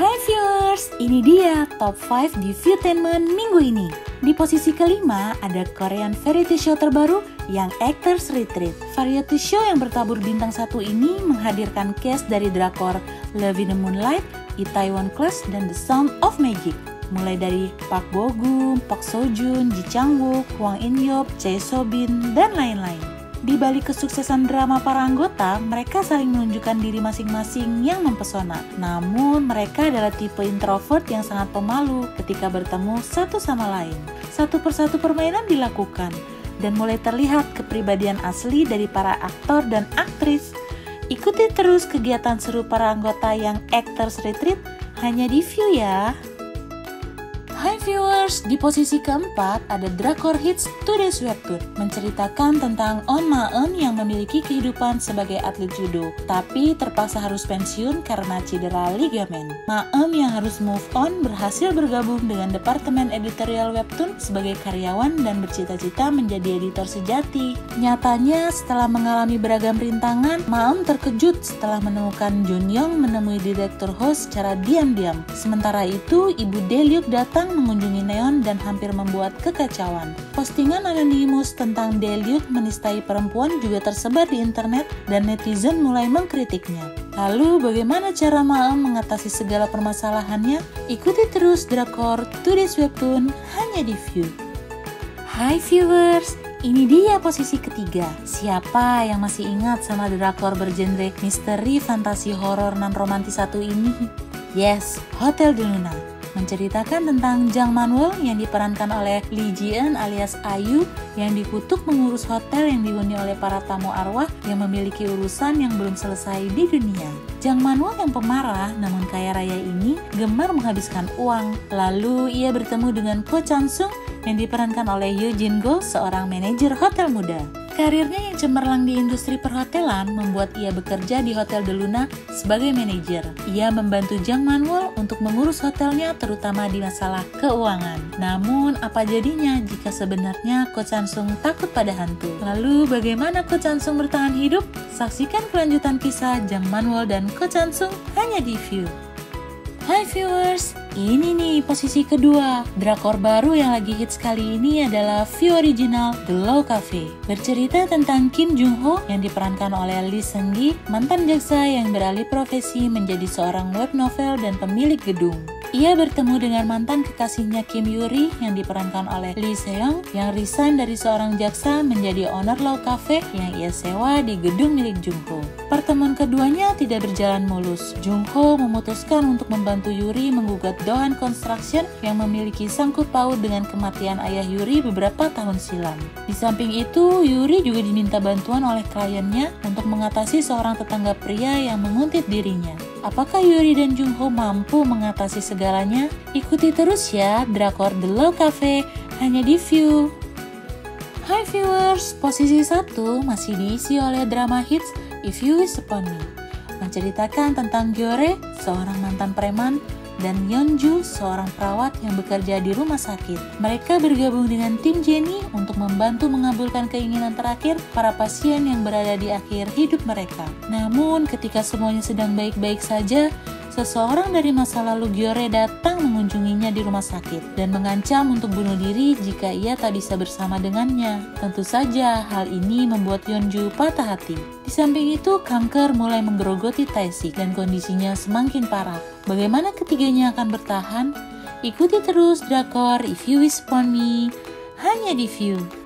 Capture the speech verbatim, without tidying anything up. Hai viewers, ini dia top five di Viewtainment minggu ini. Di posisi kelima ada Korean variety show terbaru Young Actors' Retreat. Variety show yang bertabur bintang satu ini menghadirkan cast dari drakor Love in the Moonlight, Itaewon Class, dan The Sound of Magic. Mulai dari Park Bo-Gum, Park Seo-Jun, Ji Chang-Wook, Wang In-Yob, Choi So-Bin, dan lain-lain. Di balik kesuksesan drama para anggota, mereka saling menunjukkan diri masing-masing yang mempesona. Namun, mereka adalah tipe introvert yang sangat pemalu ketika bertemu satu sama lain. Satu persatu permainan dilakukan, dan mulai terlihat kepribadian asli dari para aktor dan aktris. Ikuti terus kegiatan seru para anggota Young Actors Retreat hanya di View ya! Hai viewers, di posisi keempat ada drakor hits Today's Webtoon, menceritakan tentang On Ma-eun yang memiliki kehidupan sebagai atlet judo, tapi terpaksa harus pensiun karena cedera ligamen. Ma-eun yang harus move on berhasil bergabung dengan departemen editorial Webtoon sebagai karyawan dan bercita-cita menjadi editor sejati. Nyatanya, setelah mengalami beragam rintangan, Ma-eun terkejut setelah menemukan Jun Young menemui direktur host secara diam-diam. Sementara itu, Ibu Deliuk datang mengunjungi Neon dan hampir membuat kekacauan. Postingan anonimus tentang Deliuk menistai perempuan juga tersebar di internet dan netizen mulai mengkritiknya. Lalu bagaimana cara Ma-eun mengatasi segala permasalahannya? Ikuti terus drakor Today's Webtoon hanya di View. Hai viewers, ini dia posisi ketiga. Siapa yang masih ingat sama drakor bergenre misteri, fantasi, horor, non romantis satu ini? Yes, Hotel Del Luna. Menceritakan tentang Jang Man-wol yang diperankan oleh Lee Ji-eun alias Ayu yang dikutuk mengurus hotel yang dihuni oleh para tamu arwah yang memiliki urusan yang belum selesai di dunia. Jang Man-wol yang pemarah namun kaya raya ini gemar menghabiskan uang. Lalu ia bertemu dengan Ko Chan-sung yang diperankan oleh Yoo Jin-go, seorang manajer hotel muda. Karirnya yang cemerlang di industri perhotelan membuat ia bekerja di Hotel Del Luna sebagai manajer. Ia membantu Jang Man-wol untuk mengurus hotelnya terutama di masalah keuangan. Namun apa jadinya jika sebenarnya Ko Chan-sung takut pada hantu? Lalu bagaimana Ko Chan-sung bertahan hidup? Saksikan kelanjutan kisah Jang Man-wol dan Ko Chan-sung hanya di View. Hai viewers, ini nih posisi kedua. Drakor baru yang lagi hits kali ini adalah View Original The Law Cafe. Bercerita tentang Kim Jung-ho yang diperankan oleh Lee Seung Gi, mantan jaksa yang beralih profesi menjadi seorang web novel dan pemilik gedung. Ia bertemu dengan mantan kekasihnya Kim Yuri yang diperankan oleh Lee Se-young yang resign dari seorang jaksa menjadi owner Law Cafe yang ia sewa di gedung milik Jung-ho. Pertemuan keduanya tidak berjalan mulus. Jung-ho memutuskan untuk membantu Yuri menggugat Dohan Construction yang memiliki sangkut paut dengan kematian ayah Yuri beberapa tahun silam. Di samping itu, Yuri juga diminta bantuan oleh kliennya untuk mengatasi seorang tetangga pria yang menguntit dirinya. Apakah Yuri dan Jung-ho mampu mengatasi segalanya? Ikuti terus ya drakor The Law Cafe hanya di View. Hai viewers, posisi satu masih diisi oleh drama hits If You Wish Upon Me, menceritakan tentang Gyore, seorang mantan preman, dan Yeonju, seorang perawat yang bekerja di rumah sakit. Mereka bergabung dengan tim Jenny untuk membantu mengabulkan keinginan terakhir para pasien yang berada di akhir hidup mereka. Namun, ketika semuanya sedang baik-baik saja, seseorang dari masa lalu Gyore datang mengunjunginya di rumah sakit dan mengancam untuk bunuh diri jika ia tak bisa bersama dengannya. Tentu saja, hal ini membuat Yeonju patah hati. Di samping itu, kanker mulai menggerogoti Tae-sik dan kondisinya semakin parah. Bagaimana ketiganya akan bertahan? Ikuti terus drakor If You Wish Upon Me hanya di View.